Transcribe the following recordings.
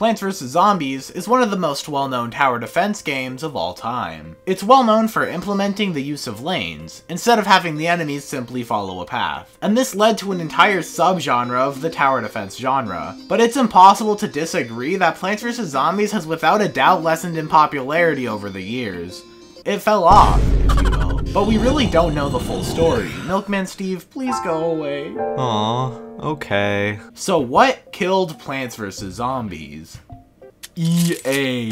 Plants vs. Zombies is one of the most well-known tower defense games of all time. It's well known for implementing the use of lanes, instead of having the enemies simply follow a path, and this led to an entire subgenre of the tower defense genre. But it's impossible to disagree that Plants vs. Zombies has without a doubt lessened in popularity over the years. It fell off, if you will. But we really don't know the full story. MilkMan Steve, please go away. Aww, okay. So what killed Plants vs. Zombies? EA.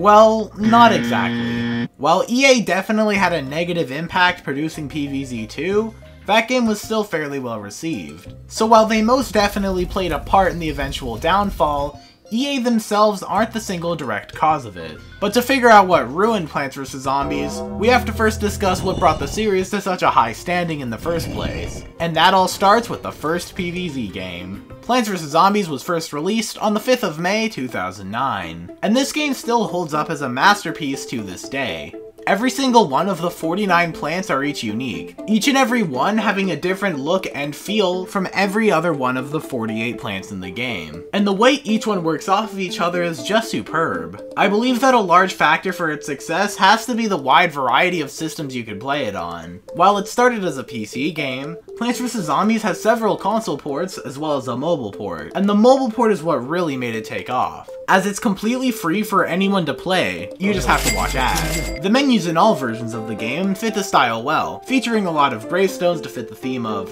Well, not exactly. While EA definitely had a negative impact producing PvZ2, that game was still fairly well received. So while they most definitely played a part in the eventual downfall, EA themselves aren't the single direct cause of it. But to figure out what ruined Plants vs. Zombies, we have to first discuss what brought the series to such a high standing in the first place. And that all starts with the first PvZ game. Plants vs. Zombies was first released on the 5th of May 2009, and this game still holds up as a masterpiece to this day. Every single one of the 49 plants are each unique, each and every one having a different look and feel from every other one of the 48 plants in the game. And the way each one works off of each other is just superb. I believe that a large factor for its success has to be the wide variety of systems you could play it on. While it started as a PC game, Plants vs. Zombies has several console ports as well as a mobile port, and the mobile port is what really made it take off, as it's completely free for anyone to play. You just have to watch ads. The menu in all versions of the game fit the style well, featuring a lot of gravestones to fit the theme of,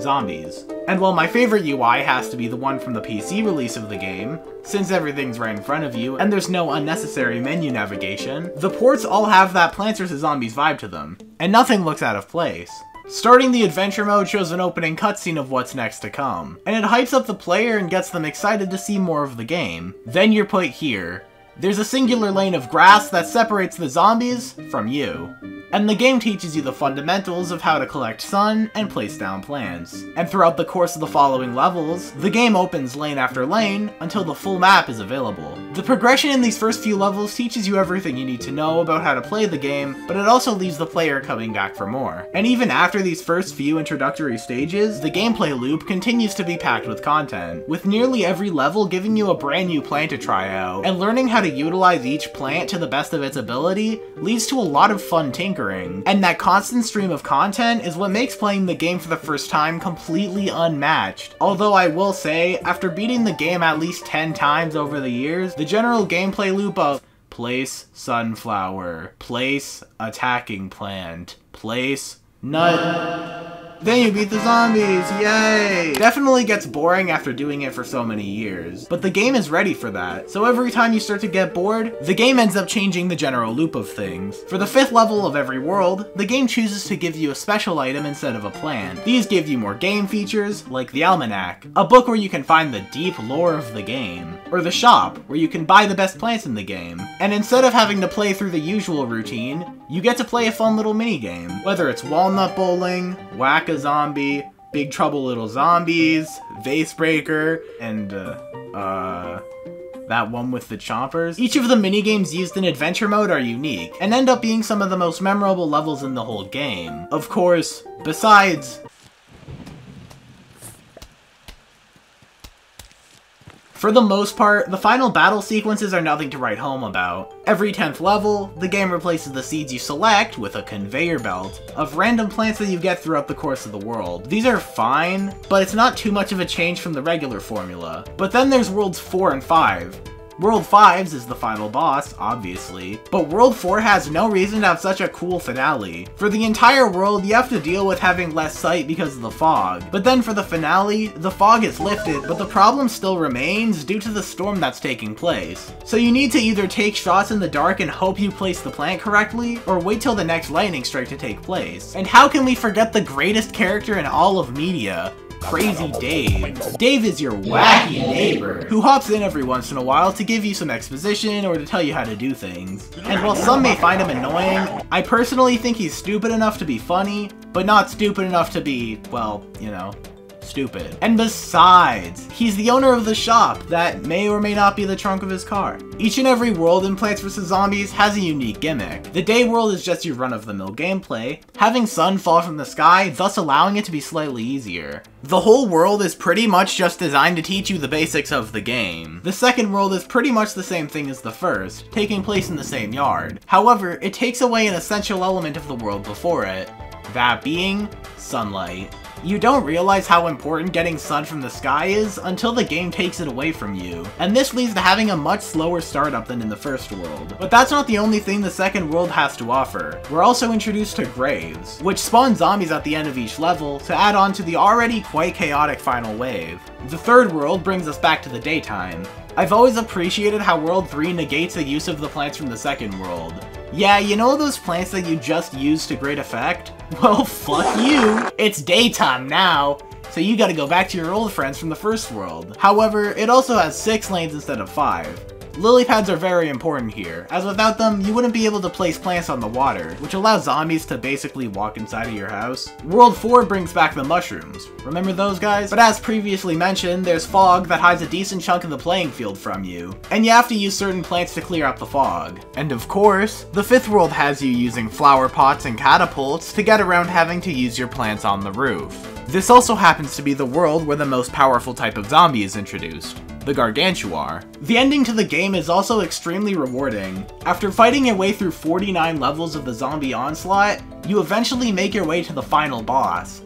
zombies. And while my favorite UI has to be the one from the PC release of the game, since everything's right in front of you and there's no unnecessary menu navigation, the ports all have that Plants vs. Zombies vibe to them, and nothing looks out of place. Starting the adventure mode shows an opening cutscene of what's next to come, and it hypes up the player and gets them excited to see more of the game. Then you're put here. There's a singular lane of grass that separates the zombies from you, and the game teaches you the fundamentals of how to collect sun and place down plants. And throughout the course of the following levels, the game opens lane after lane until the full map is available. The progression in these first few levels teaches you everything you need to know about how to play the game, but it also leaves the player coming back for more. And even after these first few introductory stages, the gameplay loop continues to be packed with content, with nearly every level giving you a brand new plant to try out, and learning how to utilize each plant to the best of its ability leads to a lot of fun tinkering, and that constant stream of content is what makes playing the game for the first time completely unmatched. Although I will say, after beating the game at least 10 times over the years, the general gameplay loop of place sunflower, place attacking plant, place nut... Then you beat the zombies, yay! Definitely gets boring after doing it for so many years, but the game is ready for that. So every time you start to get bored, the game ends up changing the general loop of things. For the 5th level of every world, the game chooses to give you a special item instead of a plant. These give you more game features, like the Almanac, a book where you can find the deep lore of the game, or the shop, where you can buy the best plants in the game. And instead of having to play through the usual routine, you get to play a fun little minigame, whether it's walnut bowling, whack a zombie, Big Trouble Little Zombies, Vase Breaker, and that one with the chompers. Each of the minigames used in adventure mode are unique, and end up being some of the most memorable levels in the whole game. Of course, besides for the most part, the final battle sequences are nothing to write home about. Every 10th level, the game replaces the seeds you select with a conveyor belt of random plants that you get throughout the course of the world. These are fine, but it's not too much of a change from the regular formula. But then there's worlds 4 and 5. World 5's is the final boss, obviously, but World 4 has no reason to have such a cool finale. For the entire world, you have to deal with having less sight because of the fog, but then for the finale, the fog is lifted, but the problem still remains due to the storm that's taking place. So you need to either take shots in the dark and hope you place the plant correctly, or wait till the next lightning strike to take place. And how can we forget the greatest character in all of media? Crazy Dave. Dave is your wacky neighbor, who hops in every once in a while to give you some exposition or to tell you how to do things. And while some may find him annoying, I personally think he's stupid enough to be funny, but not stupid enough to be, well, you know, stupid. And besides, he's the owner of the shop that may or may not be the trunk of his car. Each and every world in Plants vs. Zombies has a unique gimmick. The day world is just your run-of-the-mill gameplay, having sun fall from the sky, thus allowing it to be slightly easier. The whole world is pretty much just designed to teach you the basics of the game. The second world is pretty much the same thing as the first, taking place in the same yard. However, it takes away an essential element of the world before it, that being sunlight. You don't realize how important getting sun from the sky is until the game takes it away from you, and this leads to having a much slower startup than in the first world. But that's not the only thing the second world has to offer. We're also introduced to graves, which spawn zombies at the end of each level to add on to the already quite chaotic final wave. The third world brings us back to the daytime. I've always appreciated how World 3 negates the use of the plants from the second world. Yeah, you know those plants that you just used to great effect? Well, fuck you! It's daytime now, so you gotta go back to your old friends from the first world. However, it also has 6 lanes instead of 5. Lily pads are very important here, as without them, you wouldn't be able to place plants on the water, which allows zombies to basically walk inside of your house. World 4 brings back the mushrooms. Remember those guys? But as previously mentioned, there's fog that hides a decent chunk of the playing field from you, and you have to use certain plants to clear out the fog. And of course, the 5th world has you using flower pots and catapults to get around having to use your plants on the roof. This also happens to be the world where the most powerful type of zombie is introduced, the Gargantuar. The ending to the game is also extremely rewarding. After fighting your way through 49 levels of the zombie onslaught, you eventually make your way to the final boss,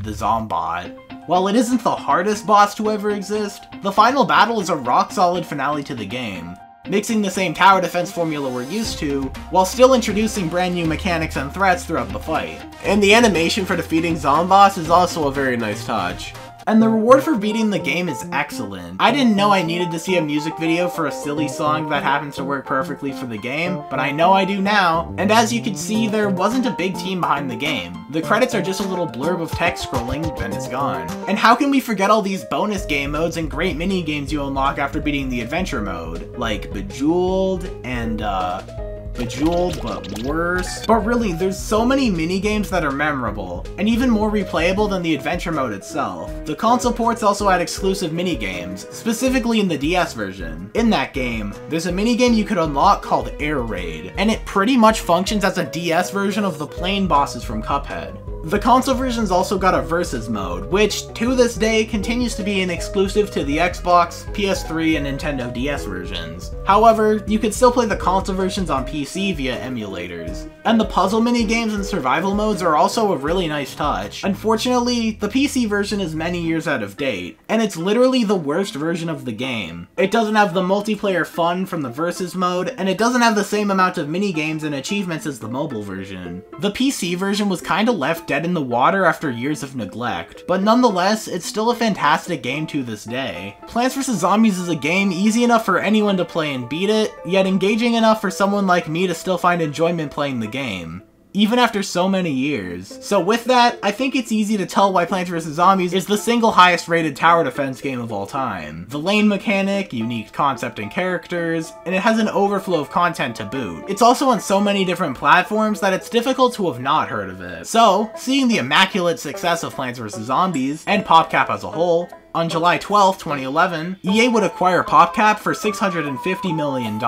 the Zombot. While it isn't the hardest boss to ever exist, the final battle is a rock-solid finale to the game, mixing the same tower defense formula we're used to, while still introducing brand new mechanics and threats throughout the fight. And the animation for defeating Zomboss is also a very nice touch. And the reward for beating the game is excellent. I didn't know I needed to see a music video for a silly song that happens to work perfectly for the game, but I know I do now. And as you can see, there wasn't a big team behind the game. The credits are just a little blurb of text scrolling, then it's gone. And how can we forget all these bonus game modes and great mini games you unlock after beating the adventure mode, like Bejeweled and Bejeweled, but worse. But really, there's so many minigames that are memorable, and even more replayable than the adventure mode itself. The console ports also had exclusive minigames, specifically in the DS version. In that game, there's a minigame you could unlock called Air Raid, and it pretty much functions as a DS version of the plain bosses from Cuphead. The console version's also got a versus mode, which, to this day, continues to be an exclusive to the Xbox, PS3, and Nintendo DS versions. However, you can still play the console versions on PC via emulators. And the puzzle minigames and survival modes are also a really nice touch. Unfortunately, the PC version is many years out of date, and it's literally the worst version of the game. It doesn't have the multiplayer fun from the versus mode, and it doesn't have the same amount of minigames and achievements as the mobile version. The PC version was kinda left dead in the water after years of neglect, but nonetheless, it's still a fantastic game to this day. Plants vs. Zombies is a game easy enough for anyone to play and beat it, yet engaging enough for someone like me to still find enjoyment playing the game, even after so many years. So with that, I think it's easy to tell why Plants vs. Zombies is the single highest rated tower defense game of all time. The lane mechanic, unique concept and characters, and it has an overflow of content to boot. It's also on so many different platforms that it's difficult to have not heard of it. So, seeing the immaculate success of Plants vs. Zombies, and PopCap as a whole, on July 12, 2011, EA would acquire PopCap for $650 million.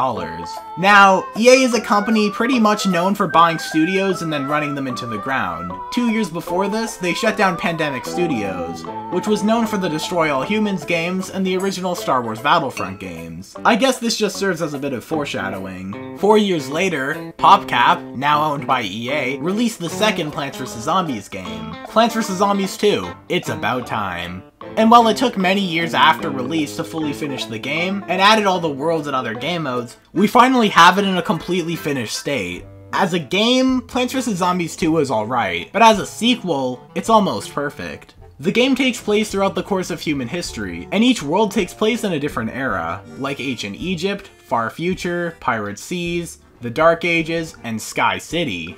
Now, EA is a company pretty much known for buying studios and then running them into the ground. 2 years before this, they shut down Pandemic Studios, which was known for the Destroy All Humans games and the original Star Wars Battlefront games. I guess this just serves as a bit of foreshadowing. 4 years later, PopCap, now owned by EA, released the second Plants vs. Zombies game, Plants vs. Zombies 2, It's About Time. And while it took many years after release to fully finish the game, and added all the worlds and other game modes, we finally have it in a completely finished state. As a game, Plants vs. Zombies 2 is alright, but as a sequel, it's almost perfect. The game takes place throughout the course of human history, and each world takes place in a different era, like ancient Egypt, far future, pirate seas, the Dark Ages, and Sky City.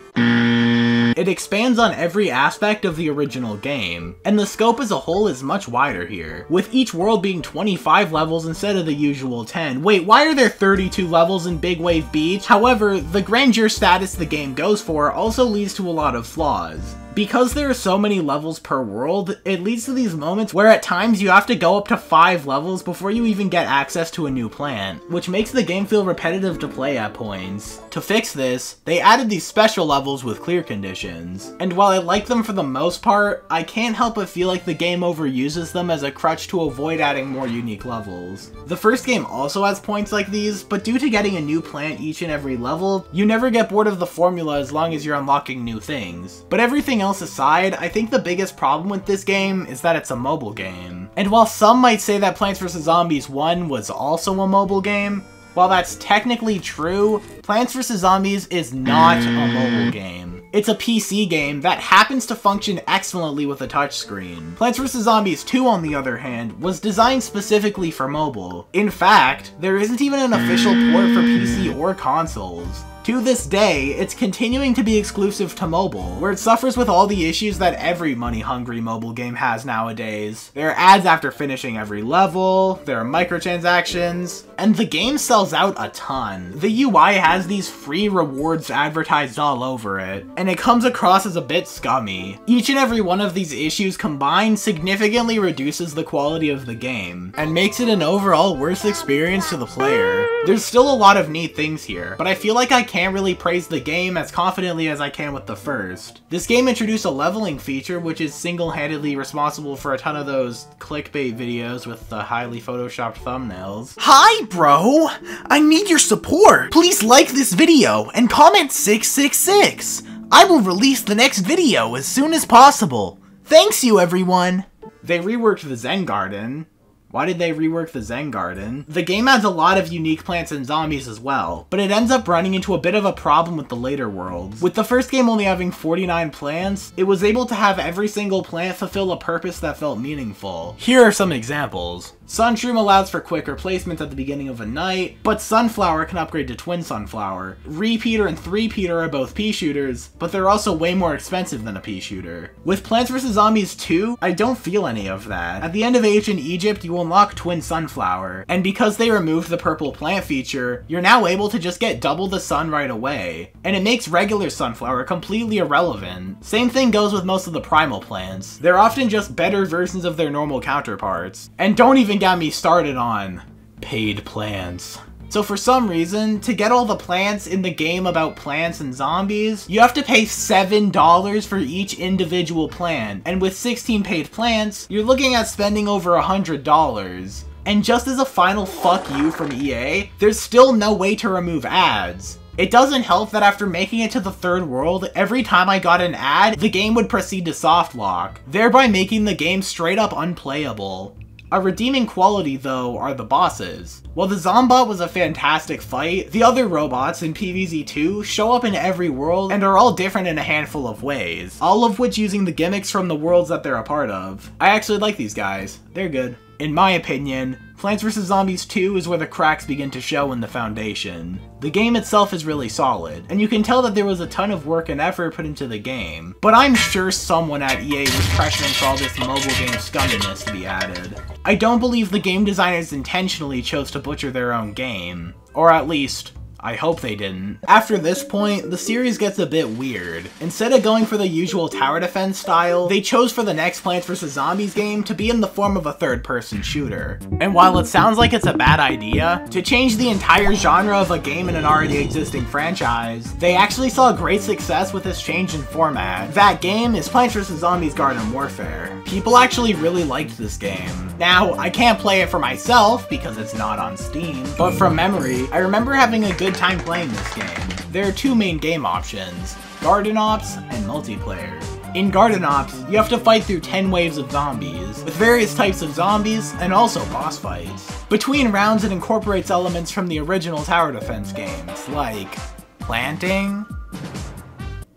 It expands on every aspect of the original game, and the scope as a whole is much wider here, with each world being 25 levels instead of the usual 10. Wait, why are there 32 levels in Big Wave Beach? However, the grandeur status the game goes for also leads to a lot of flaws. Because there are so many levels per world, it leads to these moments where at times you have to go up to 5 levels before you even get access to a new plant, which makes the game feel repetitive to play at points. To fix this, they added these special levels with clear conditions, and while I like them for the most part, I can't help but feel like the game overuses them as a crutch to avoid adding more unique levels. The first game also has points like these, but due to getting a new plant each and every level, you never get bored of the formula as long as you're unlocking new things. But everything else aside, I think the biggest problem with this game is that it's a mobile game. And while some might say that Plants vs. Zombies 1 was also a mobile game, while that's technically true, Plants vs. Zombies is not a mobile game. It's a PC game that happens to function excellently with a touchscreen. Plants vs. Zombies 2, on the other hand, was designed specifically for mobile. In fact, there isn't even an official port for PC or consoles. To this day, it's continuing to be exclusive to mobile, where it suffers with all the issues that every money-hungry mobile game has nowadays. There are ads after finishing every level, there are microtransactions, and the game sells out a ton. The UI has these free rewards advertised all over it, and it comes across as a bit scummy. Each and every one of these issues combined significantly reduces the quality of the game, and makes it an overall worse experience to the player. There's still a lot of neat things here, but I feel like I can't really praise the game as confidently as I can with the first. This game introduced a leveling feature, which is single-handedly responsible for a ton of those clickbait videos with the highly photoshopped thumbnails. Hi bro! I need your support! Please like this video and comment 666! I will release the next video as soon as possible! Thanks you everyone! They reworked the Zen Garden. Why did they rework the Zen Garden? The game adds a lot of unique plants and zombies as well, but it ends up running into a bit of a problem with the later worlds. With the first game only having 49 plants, it was able to have every single plant fulfill a purpose that felt meaningful. Here are some examples. Sunshroom allows for quicker placements at the beginning of a night, but Sunflower can upgrade to Twin Sunflower. Repeater and Three-Peater are both pea shooters, but they're also way more expensive than a pea shooter. With Plants vs. Zombies 2, I don't feel any of that. At the end of Ancient Egypt, you unlock Twin Sunflower, and because they removed the purple plant feature, you're now able to just get double the sun right away, and it makes regular Sunflower completely irrelevant. Same thing goes with most of the primal plants. They're often just better versions of their normal counterparts, and don't even got me started on paid plants. So for some reason, to get all the plants in the game about plants and zombies, you have to pay $7 for each individual plant, and with 16 paid plants, you're looking at spending over $100. And just as a final fuck you from EA, there's still no way to remove ads. It doesn't help that after making it to the third world, every time I got an ad, the game would proceed to softlock, thereby making the game straight up unplayable. A redeeming quality, though, are the bosses. While the Zombot was a fantastic fight, the other robots in PvZ2 show up in every world and are all different in a handful of ways, all of which using the gimmicks from the worlds that they're a part of. I actually like these guys. They're good. In my opinion, Plants vs. Zombies 2 is where the cracks begin to show in the foundation. The game itself is really solid, and you can tell that there was a ton of work and effort put into the game, but I'm sure someone at EA was pressuring for all this mobile game scumminess to be added. I don't believe the game designers intentionally chose to butcher their own game, or at least, I hope they didn't. After this point, the series gets a bit weird. Instead of going for the usual tower defense style, they chose for the next Plants vs. Zombies game to be in the form of a third-person shooter. And while it sounds like it's a bad idea, to change the entire genre of a game in an already existing franchise, they actually saw great success with this change in format. That game is Plants vs. Zombies Garden Warfare. People actually really liked this game. Now, I can't play it for myself because it's not on Steam, but from memory, I remember having a good time playing this game. There are two main game options, Garden Ops and multiplayer. In Garden Ops, you have to fight through 10 waves of zombies, with various types of zombies and also boss fights. Between rounds, it incorporates elements from the original tower defense games, like planting,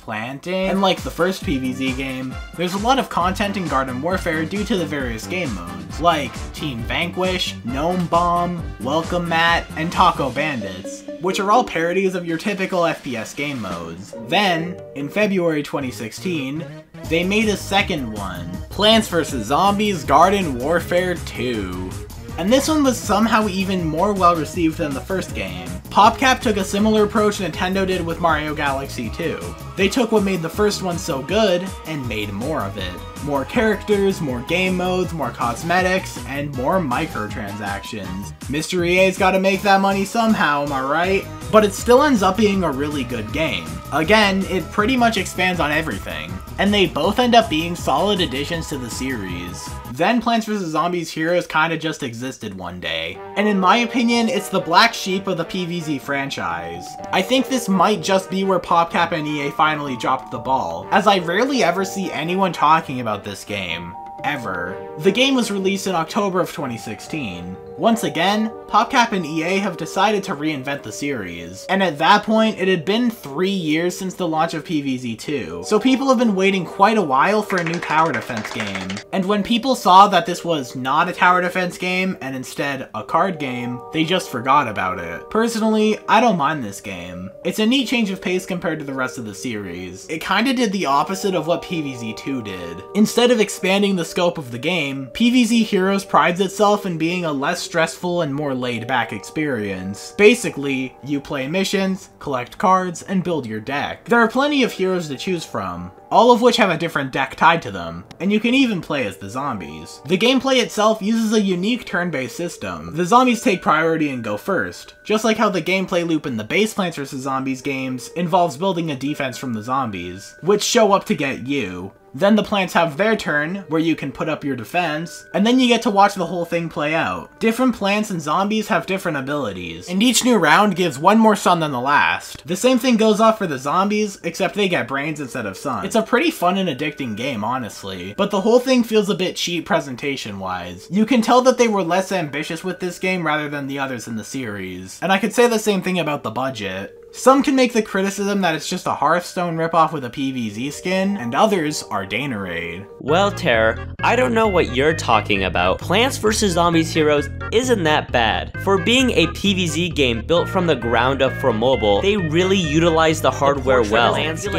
and like the first PvZ game, there's a lot of content in Garden Warfare due to the various game modes, like Team Vanquish, Gnome Bomb, Welcome Mat, and Taco Bandits, which are all parodies of your typical FPS game modes. Then, in February 2016, they made a second one, Plants vs. Zombies Garden Warfare 2. And this one was somehow even more well received than the first game. PopCap took a similar approach Nintendo did with Mario Galaxy 2. They took what made the first one so good and made more of it. More characters, more game modes, more cosmetics, and more microtransactions. Mr. EA's gotta make that money somehow, am I right? But it still ends up being a really good game. Again, it pretty much expands on everything, and they both end up being solid additions to the series. Then Plants vs. Zombies Heroes kinda just existed one day, and in my opinion, it's the black sheep of the PvZ franchise. I think this might just be where PopCap and EA finally dropped the ball, as I rarely ever see anyone talking about this game. Ever. The game was released in October of 2016. Once again, PopCap and EA have decided to reinvent the series, and at that point, it had been 3 years since the launch of PvZ 2, so people have been waiting quite a while for a new tower defense game. And when people saw that this was not a tower defense game, and instead a card game, they just forgot about it. Personally, I don't mind this game. It's a neat change of pace compared to the rest of the series. It kinda did the opposite of what PvZ 2 did. Instead of expanding the scope of the game, PvZ Heroes prides itself in being a less stressful and more laid-back experience. Basically, you play missions, collect cards, and build your deck. There are plenty of heroes to choose from, all of which have a different deck tied to them, and you can even play as the zombies. The gameplay itself uses a unique turn-based system. The zombies take priority and go first, just like how the gameplay loop in the base Plants vs. Zombies games involves building a defense from the zombies, which show up to get you. Then the plants have their turn, where you can put up your defense, and then you get to watch the whole thing play out. Different plants and zombies have different abilities, and each new round gives one more sun than the last. The same thing goes off for the zombies, except they get brains instead of sun. It's a pretty fun and addicting game, honestly, but the whole thing feels a bit cheap presentation-wise. You can tell that they were less ambitious with this game rather than the others in the series, and I could say the same thing about the budget. Some can make the criticism that it's just a Hearthstone ripoff with a PvZ skin, and others are Danerade. Well, Terror, I don't know what you're talking about. Plants vs. Zombies Heroes isn't that bad. For being a PvZ game built from the ground up for mobile, they really utilize the hardware well. And that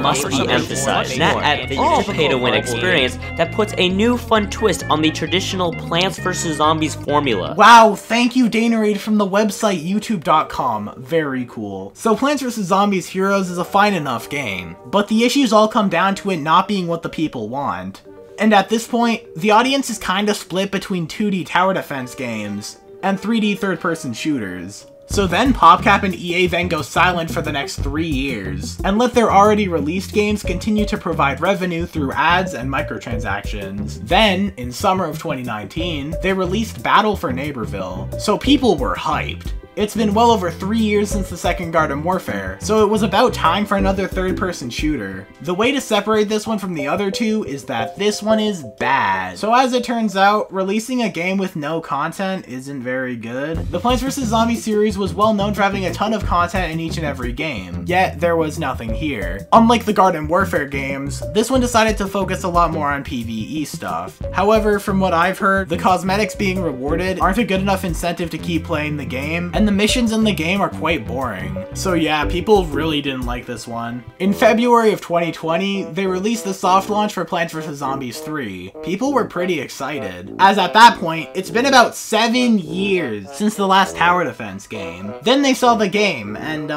must be emphasized. Not at the pay-to-win experience that puts a new fun twist on the traditional Plants vs. Zombies formula. Wow, thank you Danerade from the website youtube.com. Very cool. So Plants vs. Zombies Heroes is a fine enough game, but the issues all come down to it not being what the people want. And at this point, the audience is kinda split between 2D tower defense games and 3D third-person shooters. So then PopCap and EA then go silent for the next 3 years, and let their already released games continue to provide revenue through ads and microtransactions. Then, in summer of 2019, they released Battle for Neighborville, so people were hyped. It's been well over 3 years since the second Garden Warfare, so it was about time for another third-person shooter. The way to separate this one from the other two is that this one is bad. So as it turns out, releasing a game with no content isn't very good. The Plants vs. Zombies series was well known for having a ton of content in each and every game, yet there was nothing here. Unlike the Garden Warfare games, this one decided to focus a lot more on PvE stuff. However, from what I've heard, the cosmetics being rewarded aren't a good enough incentive to keep playing the game, and the missions in the game are quite boring. So yeah, people really didn't like this one. In February of 2020, they released the soft launch for Plants vs. Zombies 3. People were pretty excited, as at that point, it's been about 7 years since the last tower defense game. Then they saw the game, and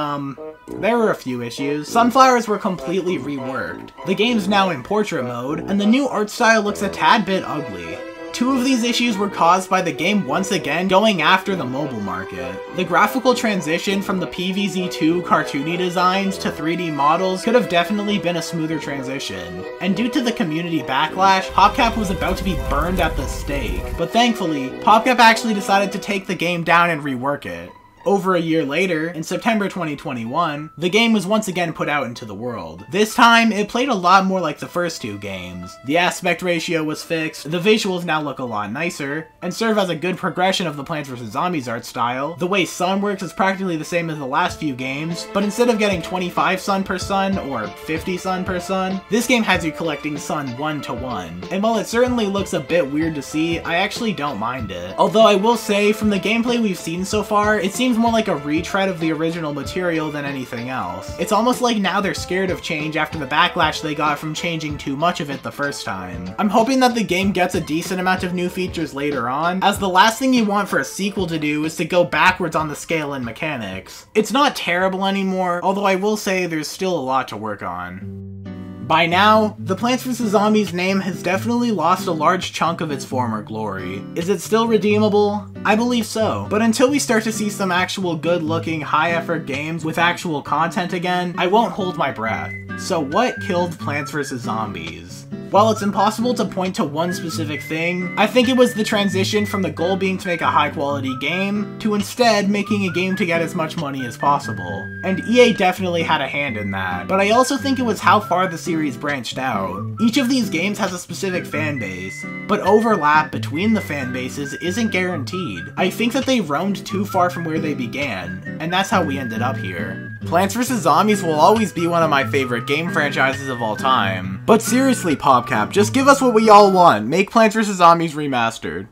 there were a few issues. Sunflowers were completely reworked. The game's now in portrait mode, and the new art style looks a tad bit ugly. 2 of these issues were caused by the game once again going after the mobile market. The graphical transition from the PvZ2 cartoony designs to 3D models could have definitely been a smoother transition, and due to the community backlash, PopCap was about to be burned at the stake. But thankfully, PopCap actually decided to take the game down and rework it. Over a year later, in September 2021, the game was once again put out into the world. This time, it played a lot more like the first two games. The aspect ratio was fixed, the visuals now look a lot nicer, and serve as a good progression of the Plants vs. Zombies art style. The way sun works is practically the same as the last few games, but instead of getting 25 sun per sun, or 50 sun per sun, this game has you collecting sun 1 to 1. And while it certainly looks a bit weird to see, I actually don't mind it. Although I will say, from the gameplay we've seen so far, it seems more like a retread of the original material than anything else. It's almost like now they're scared of change after the backlash they got from changing too much of it the first time. I'm hoping that the game gets a decent amount of new features later on, as the last thing you want for a sequel to do is to go backwards on the scale and mechanics. It's not terrible anymore, although I will say there's still a lot to work on. By now, the Plants vs. Zombies name has definitely lost a large chunk of its former glory. Is it still redeemable? I believe so, but until we start to see some actual good-looking, high-effort games with actual content again, I won't hold my breath. So what killed Plants vs. Zombies? While it's impossible to point to one specific thing, I think it was the transition from the goal being to make a high-quality game, to instead making a game to get as much money as possible. And EA definitely had a hand in that, but I also think it was how far the series branched out. Each of these games has a specific fanbase, but overlap between the fanbases isn't guaranteed. I think that they roamed too far from where they began, and that's how we ended up here. Plants vs. Zombies will always be one of my favorite game franchises of all time. But seriously, PopCap, just give us what we all want. Make Plants vs. Zombies Remastered.